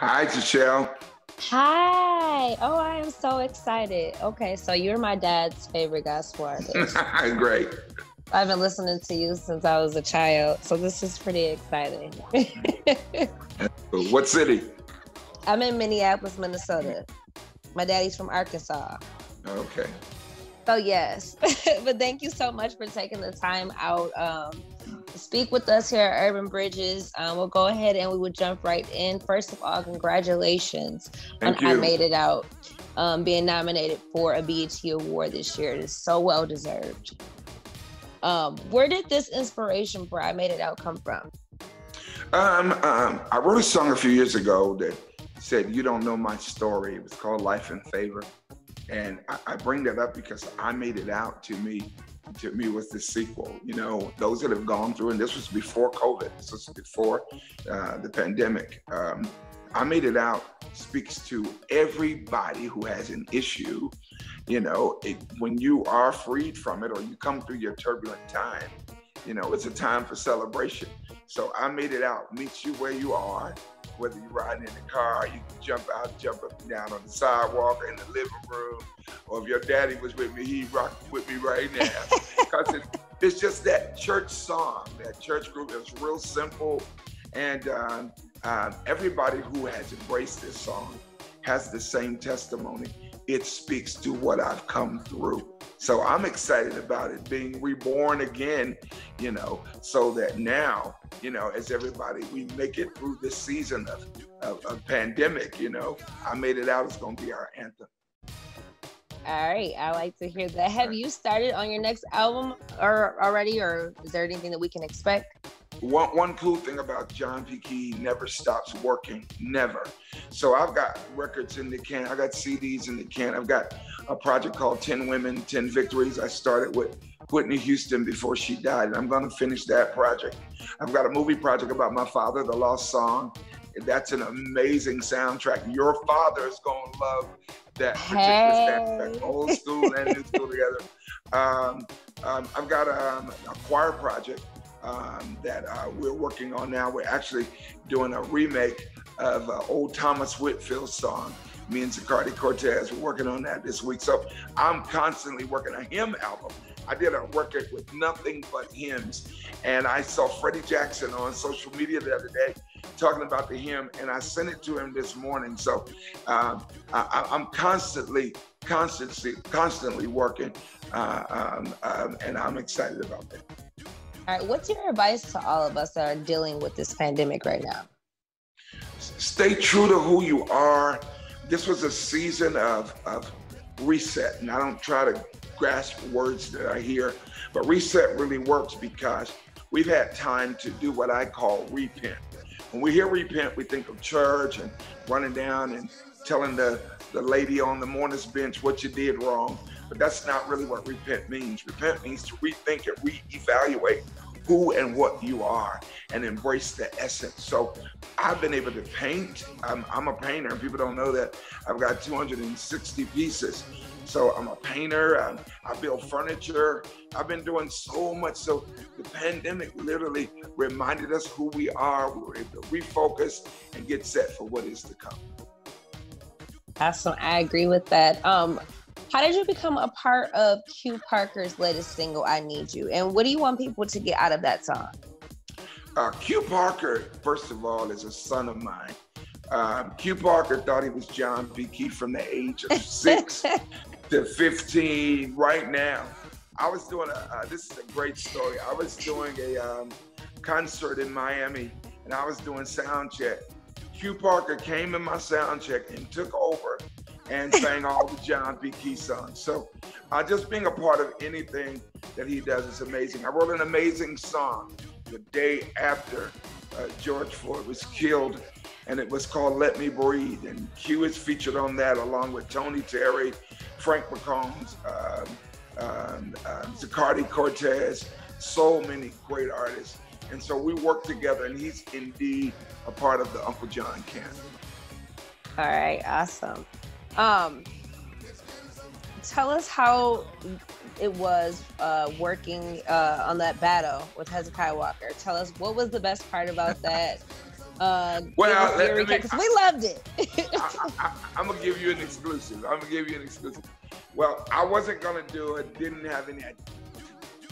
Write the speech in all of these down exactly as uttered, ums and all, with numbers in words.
Hi, Giselle. Hi. Oh, I am so excited. Okay, so you're my dad's favorite gospel artist. Great. I've been listening to you since I was a child, so this is pretty exciting. What city? I'm in Minneapolis, Minnesota. My daddy's from Arkansas. Okay. So yes, but thank you so much for taking the time out um, to speak with us here at Urban Bridges. Um, we'll go ahead and we will jump right in. First of all, congratulations thank on you. I Made It Out, um, being nominated for a B E T Award this year. It is so well deserved. Um, where did this inspiration for I Made It Out come from? Um, um, I wrote a song a few years ago that said, "You don't know my story." It was called Life in Favor. And I, I bring that up because I Made It Out to me, to me was the sequel. You know, those that have gone through, and this was before COVID, this was before uh, the pandemic. Um, I Made It Out speaks to everybody who has an issue. You know, it, when you are freed from it or you come through your turbulent time, you know, it's a time for celebration. So I Made It Out meets you where you are, whether you're riding in the car, you can jump out, jump up and down on the sidewalk or in the living room, or if your daddy was with me, he rocked with me right now. Because it, it's just that church song, that church group, it's real simple. And um, uh, everybody who has embraced this song has the same testimony. It speaks to what I've come through. So I'm excited about it being reborn again, you know, so that now, you know, as everybody, we make it through this season of, of, of pandemic, you know, I Made It Out is gonna be our anthem. All right, I like to hear that. Have you started on your next album or already, or is there anything that we can expect? One, one cool thing about John P. Kee, never stops working, never. So I've got records in the can, I got C Ds in the can, I've got a project called ten women, ten victories. I started with Whitney Houston before she died, and I'm gonna finish that project. I've got a movie project about my father, The Lost Song. That's an amazing soundtrack. Your father is gonna love that particular hey. soundtrack, old school and new school together. Um, um, I've got a, um, a choir project Um, that uh, we're working on now. We're actually doing a remake of uh, old Thomas Whitfield's song. Me and Zacardi Cortez, we're working on that this week. So I'm constantly working a hymn album. I did a record with nothing but hymns. And I saw Freddie Jackson on social media the other day talking about the hymn, and I sent it to him this morning. So um, I, I'm constantly, constantly, constantly working, uh, um, um, and I'm excited about that. All right, what's your advice to all of us that are dealing with this pandemic right now? Stay true to who you are. This was a season of, of reset, and I don't try to grasp words that I hear, but reset really works because we've had time to do what I call repent. When we hear repent, we think of church and running down and telling the, the lady on the mourner's bench what you did wrong. But that's not really what repent means. Repent means to rethink and reevaluate who and what you are and embrace the essence. So I've been able to paint. I'm, I'm a painter. People don't know that. I've got two hundred sixty pieces. So I'm a painter. I'm, I build furniture. I've been doing so much. So the pandemic literally reminded us who we are. We were able to refocus and get set for what is to come. Awesome. I agree with that. Um, How did you become a part of Q Parker's latest single, I Need You? And what do you want people to get out of that song? Uh, Q Parker, first of all, is a son of mine. Um, Q Parker thought he was John P. Kee from the age of six to fifteen right now. I was doing a, uh, this is a great story. I was doing a um, concert in Miami, and I was doing sound check. Q Parker came in my sound check and took over and sang all the John P. Kee songs. So uh, just being a part of anything that he does is amazing. I wrote an amazing song the day after uh, George Floyd was killed, and it was called Let Me Breathe. And Q is featured on that along with Tony Terry, Frank McCombs, um, um, uh, Zacardi Cortez, so many great artists. And so we work together, and he's indeed a part of the Uncle John camp. All right, awesome. Um, tell us how it was uh, working uh, on that battle with Hezekiah Walker. Tell us what was the best part about that, Uh, well, let, let me, I, we loved it. I, I, I'm gonna give you an exclusive. I'm gonna give you an exclusive. Well, I wasn't gonna do it. Didn't have any.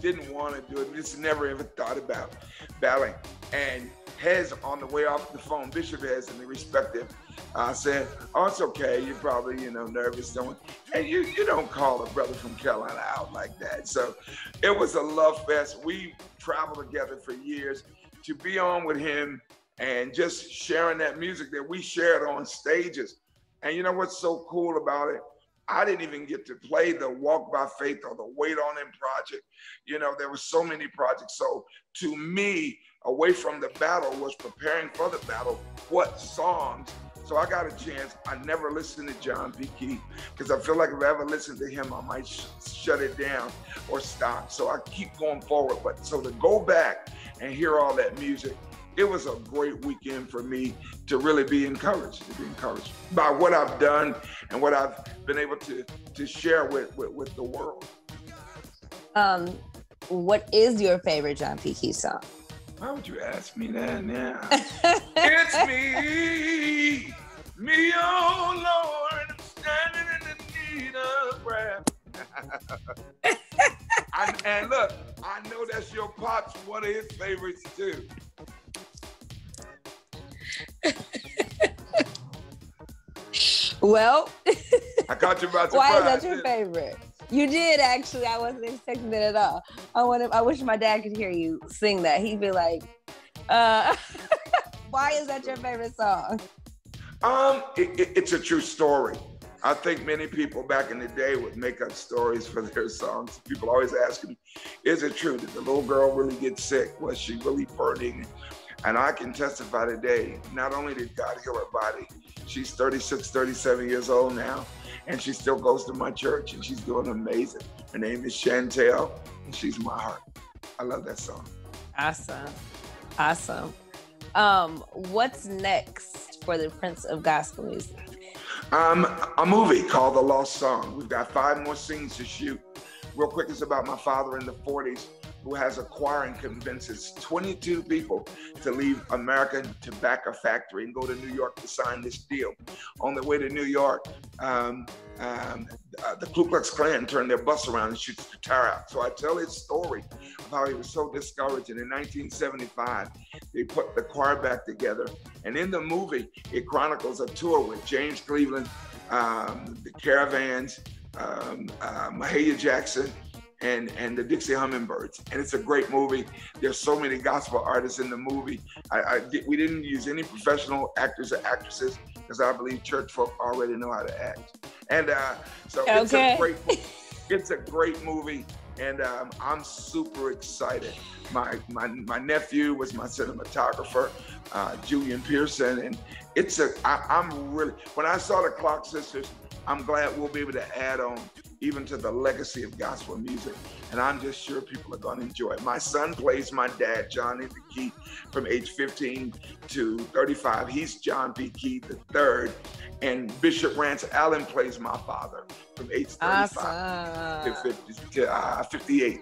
Didn't want to do it. Just never ever thought about ballet. And Hez, on the way off the phone, Bishop Hez and the respective, uh, said, "Oh, it's okay. You're probably, you know, nervous, don't." And you you don't call a brother from Carolina out like that. So it was a love fest. We traveled together for years. To be on with him and just sharing that music that we shared on stages. And you know what's so cool about it? I didn't even get to play the Walk by Faith or the Wait On Him project. You know, there were so many projects. So to me, away from the battle was preparing for the battle, what songs? So I got a chance. I never listened to John P. Kee because I feel like if I ever listened to him, I might sh shut it down or stop. So I keep going forward. But so to go back and hear all that music, it was a great weekend for me to really be encouraged, to be encouraged by what I've done and what I've been able to, to share with, with, with the world. Um, what is your favorite John P. Kee song? Why would you ask me that now? It's me, me, oh Lord, I'm standing in the need of prayer. I, and look, I know that's your pops, one of his favorites too. Well, I caught you by surprise. Why is that your favorite? You did, actually. I wasn't expecting it at all. I want to, I wish my dad could hear you sing that. He'd be like, uh, "Why is that your favorite song?" Um, it, it, it's a true story. I think many people back in the day would make up stories for their songs. People always ask me, "Is it true? Did the little girl really get sick? Was she really burning?" And I can testify today, not only did God heal her body, she's thirty-six, thirty-seven years old now, and she still goes to my church, and she's doing amazing. Her name is Chantel, and she's my heart. I love that song. Awesome. Awesome. Um, what's next for the Prince of Gospel Music? Um, a movie called The Lost Song. We've got five more scenes to shoot. Real quick, it's about my father in the forties. Who has a choir and convinces twenty-two people to leave American Tobacco Factory and go to New York to sign this deal. On the way to New York, um, um, uh, the Ku Klux Klan turned their bus around and shoots the tire out. So I tell his story of how he was so discouraged. And in nineteen seventy-five, they put the choir back together. And in the movie, it chronicles a tour with James Cleveland, um, the Caravans, um, uh, Mahalia Jackson, and and the Dixie Hummingbirds. And it's a great movie. There's so many gospel artists in the movie. I, I did, we didn't use any professional actors or actresses because I believe church folk already know how to act. And uh, so okay. it's a great it's a great movie. And um, I'm super excited. My, my my nephew was my cinematographer, uh, Julian Pearson. And it's a, I, I'm really, when I saw the Clark Sisters, I'm glad we'll be able to add on even to the legacy of gospel music. And I'm just sure people are gonna enjoy it. My son plays my dad, Johnny V. Keith, from age fifteen to thirty-five. He's John P. Kee the third. And Bishop Rance Allen plays my father from age thirty-five awesome. to, fifty, to uh, fifty-eight.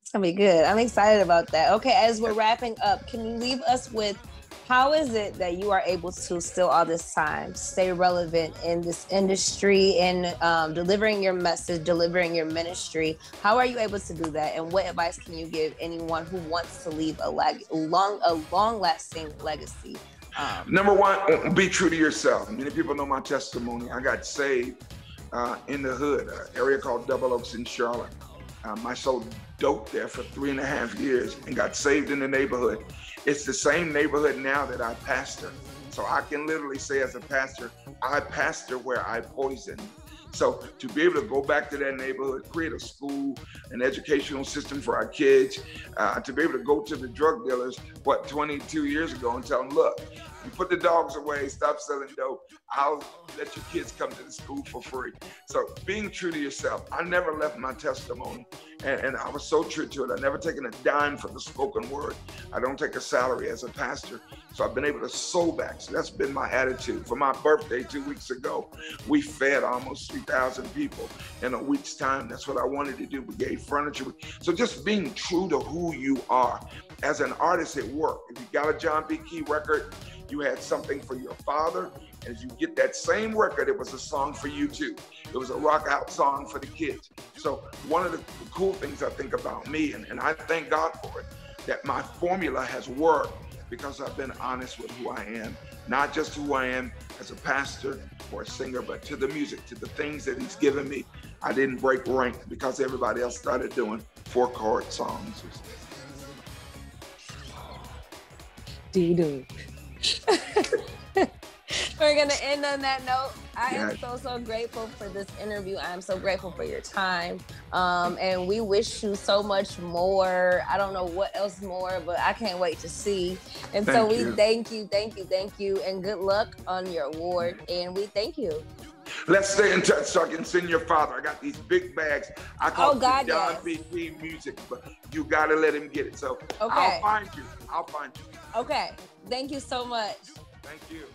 It's gonna be good. I'm excited about that. Okay, as we're wrapping up, can you leave us with how is it that you are able to still all this time stay relevant in this industry and um, delivering your message, delivering your ministry? How are you able to do that? And what advice can you give anyone who wants to leave a leg long, a long-lasting legacy? Um, Number one, be true to yourself. Many people know my testimony. I got saved uh, in the hood, an area called Double Oaks in Charlotte. Uh, my soul doped there for three and a half years and got saved in the neighborhood. It's the same neighborhood now that I pastor. So I can literally say as a pastor, I pastor where I poisoned. So to be able to go back to that neighborhood, create a school, an educational system for our kids, uh, to be able to go to the drug dealers, what, twenty-two years ago and tell them, look, you put the dogs away, stop selling dope, I'll let your kids come to the school for free. So being true to yourself, I never left my testimony. And, and I was so true to it. I've never taken a dime for the spoken word. I don't take a salary as a pastor. So I've been able to sow back. So that's been my attitude. For my birthday two weeks ago, we fed almost fifty thousand people in a week's time. That's what I wanted to do with Gay Furniture Week. So just being true to who you are as an artist at work. If you got a John P. Kee record, you had something for your father. And if you get that same record, it was a song for you too. It was a rock out song for the kids. So one of the cool things I think about me, and, and I thank God for it, that my formula has worked because I've been honest with who I am. Not just who I am as a pastor or a singer, but to the music, to the things that he's given me. I didn't break rank because everybody else started doing four chord songs. Dee-doo. We're gonna end on that note. I yeah. am so, so grateful for this interview. I am so grateful for your time. Um, and we wish you so much more. I don't know what else more, but I can't wait to see. And thank so we you. thank you, thank you, thank you. And good luck on your award. And we thank you. Let's stay in touch so I can send your father. I got these big bags. I call oh, God, it John yes. B. Music, but you gotta let him get it. So okay. I'll find you, I'll find you. Okay, thank you so much. Thank you.